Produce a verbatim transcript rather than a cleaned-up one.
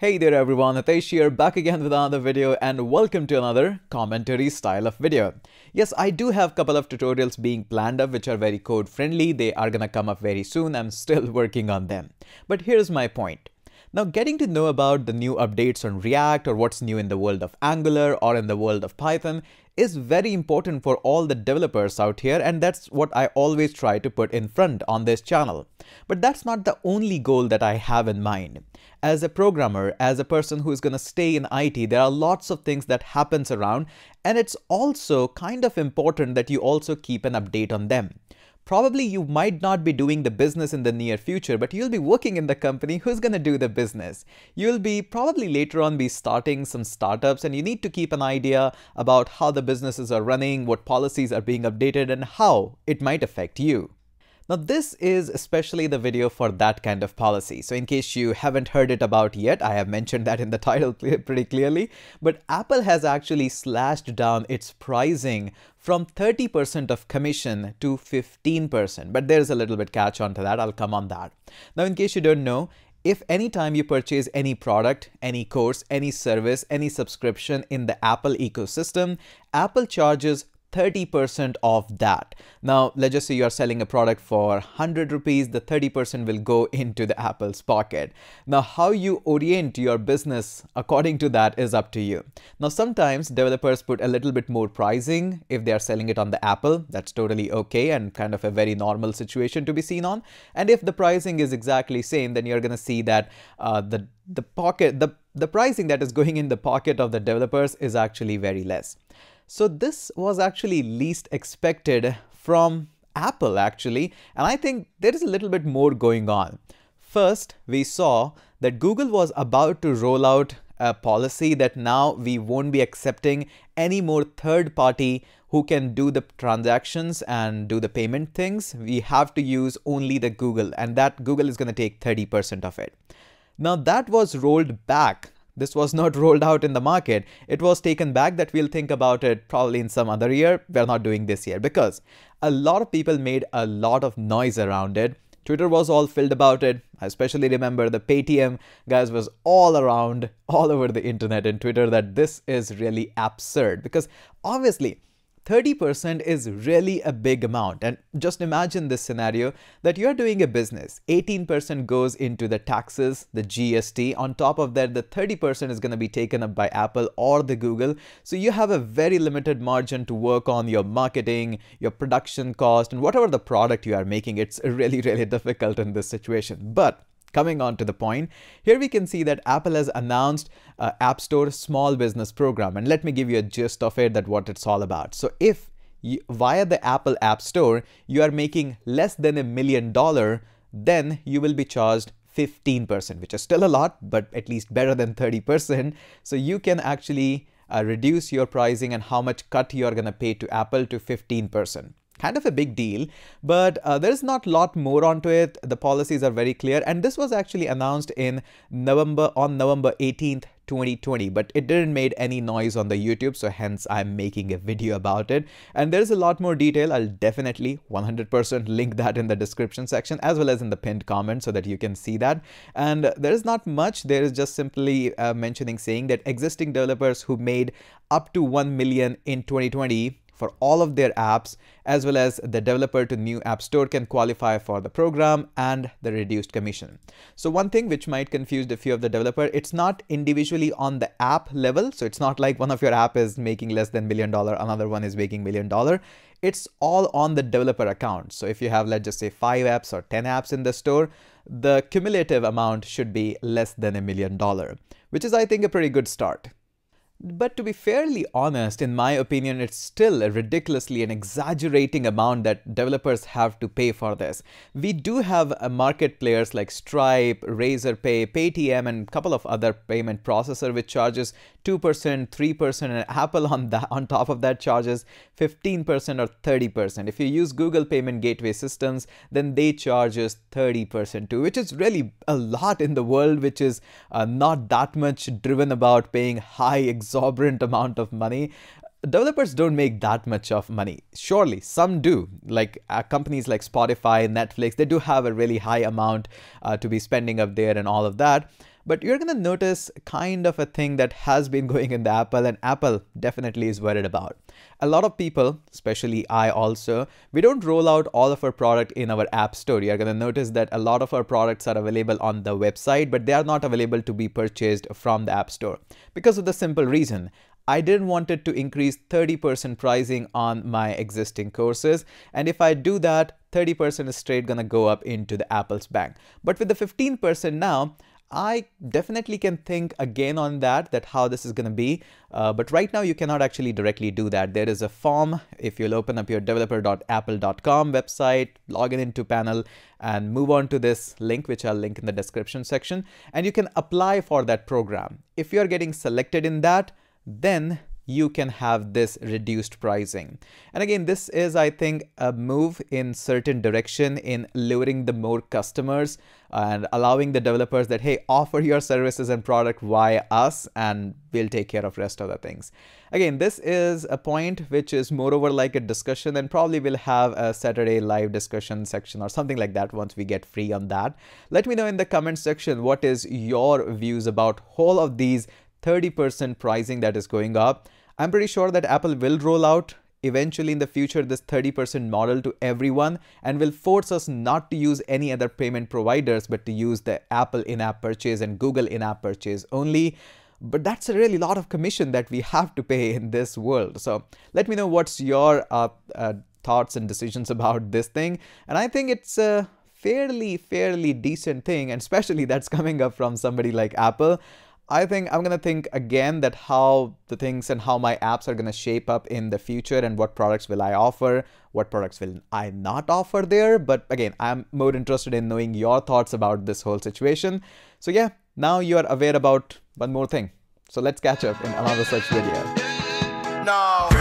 Hey there everyone, Hitesh here, back again with another video and welcome to another commentary style of video. Yes, I do have a couple of tutorials being planned up which are very code friendly. They are gonna come up very soon. I'm still working on them. But here's my point. Now, getting to know about the new updates on React or what's new in the world of Angular or in the world of Python is very important for all the developers out here, and that's what I always try to put in front on this channel. But that's not the only goal that I have in mind. As a programmer, as a person who is going to stay in I T, there are lots of things that happens around, and it's also kind of important that you also keep an update on them. Probably you might not be doing the business in the near future, but you'll be working in the company who's going to do the business. You'll be probably later on be starting some startups, and you need to keep an idea about how the businesses are running, what policies are being updated, and how it might affect you. Now, this is especially the video for that kind of policy. So in case you haven't heard it about yet, I have mentioned that in the title pretty clearly, but Apple has actually slashed down its pricing from thirty percent of commission to fifteen percent. But there's a little bit catch on to that. I'll come on that. Now, in case you don't know, if anytime you purchase any product, any course, any service, any subscription in the Apple ecosystem, Apple charges thirty percent of that. Now, let's just say you are selling a product for one hundred rupees, the thirty percent will go into the Apple's pocket. Now, how you orient your business according to that is up to you. Now, sometimes developers put a little bit more pricing if they are selling it on the Apple. That's totally okay and kind of a very normal situation to be seen on. And if the pricing is exactly same, then you're going to see that uh, the the pocket the the pricing that is going in the pocket of the developers is actually very less. So this was actually least expected from Apple actually, and I think there is a little bit more going on. First, we saw that Google was about to roll out a policy that now we won't be accepting any more third party who can do the transactions and do the payment things. We have to use only the Google, and that Google is going to take thirty percent of it. Now that was rolled back. This was not rolled out in the market. It was taken back that we'll think about it probably in some other year. We're not doing this year because a lot of people made a lot of noise around it. Twitter was all filled about it. I especially remember the Paytm guys was all around, all over the internet and Twitter, that this is really absurd because obviously thirty percent is really a big amount. And just imagine this scenario that you're doing a business, eighteen percent goes into the taxes, the G S T. On top of that, the thirty percent is going to be taken up by Apple or the Google. So you have a very limited margin to work on your marketing, your production cost, and whatever the product you are making. It's really, really difficult in this situation. But coming on to the point, here we can see that Apple has announced uh, App Store Small Business Program, and let me give you a gist of it, that what it's all about. So if you, via the Apple App Store, you are making less than a million dollar, then you will be charged fifteen percent, which is still a lot, but at least better than thirty percent. So you can actually uh, reduce your pricing and how much cut you're going to pay to Apple to fifteen percent. Kind of a big deal, but uh, there's not a lot more onto it. The policies are very clear, and this was actually announced in November, on November eighteenth, twenty twenty, but it didn't made any noise on the YouTube, so hence I'm making a video about it. And there's a lot more detail. I'll definitely one hundred percent link that in the description section as well as in the pinned comment so that you can see that. And there is not much. There is just simply uh, mentioning saying that existing developers who made up to one million in twenty twenty for all of their apps, as well as the developer to new App Store, can qualify for the program and the reduced commission. So one thing which might confuse a few of the developer, it's not individually on the app level. So it's not like one of your app is making less than million dollar, another one is making million dollar. It's all on the developer account. So if you have, let's just say five apps or ten apps in the store, the cumulative amount should be less than a million dollar, which is, I think, a pretty good start. But to be fairly honest, in my opinion, it's still a ridiculously an exaggerating amount that developers have to pay for this. We do have a market players like Stripe, Razorpay, Paytm, and a couple of other payment processor which charges two percent, three percent, and Apple on that, on top of that charges fifteen percent or thirty percent. If you use Google payment gateway systems, then they charges thirty percent too, which is really a lot in the world, which is uh, not that much driven about paying high expenses. Exorbitant amount of money. Developers don't make that much of money. Surely some do, like uh, companies like Spotify, Netflix, they do have a really high amount uh, to be spending up there and all of that. But you're going to notice kind of a thing that has been going in the Apple, and Apple definitely is worried about. A lot of people, especially I also, we don't roll out all of our product in our App Store. You're going to notice that a lot of our products are available on the website, but they are not available to be purchased from the App Store because of the simple reason. I didn't want it to increase thirty percent pricing on my existing courses. And if I do that, thirty percent is straight going to go up into the Apple's bank. But with the fifteen percent now, I definitely can think again on that, that how this is going to be. Uh, but right now, you cannot actually directly do that. There is a form. If you'll open up your developer dot apple dot com website, log in into panel and move on to this link, which I'll link in the description section, and you can apply for that program. If you're getting selected in that, then you can have this reduced pricing. And again, this is, I think, a move in certain direction in luring the more customers and allowing the developers that, hey, offer your services and product via us and we'll take care of rest of the things. Again, this is a point which is moreover like a discussion, and probably we'll have a Saturday live discussion section or something like that once we get free on that. Let me know in the comment section what is your views about all of these thirty percent pricing that is going up. I'm pretty sure that Apple will roll out eventually in the future this thirty percent model to everyone and will force us not to use any other payment providers, but to use the Apple in-app purchase and Google in-app purchase only. But that's a really lot of commission that we have to pay in this world. So let me know what's your uh, uh, thoughts and decisions about this thing. And I think it's a uh, fairly, fairly decent thing, and especially that's coming up from somebody like Apple. I think I'm going to think again that how the things and how my apps are going to shape up in the future and what products will I offer, what products will I not offer there. But again, I'm more interested in knowing your thoughts about this whole situation. So yeah, now you are aware about one more thing. So let's catch up in another such video. No.